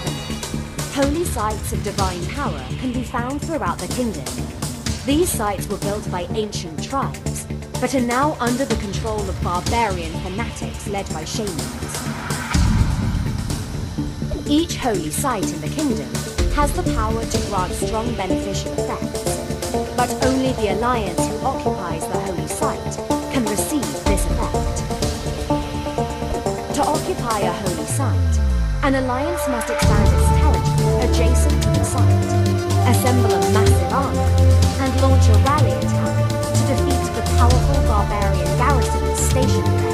7. Holy sites of divine power can be found throughout the kingdom. These sites were built by ancient tribes, but are now under the control of barbarian fanatics led by shamans. Each holy site in the kingdom has the power to grant strong beneficial effects, but only the Alliance who occupies the holy site can receive this effect. To occupy a holy site, an Alliance must expand its territory adjacent to the site, assemble a massive army, and launch a rally attack to defeat the powerful barbarian garrisons stationed there.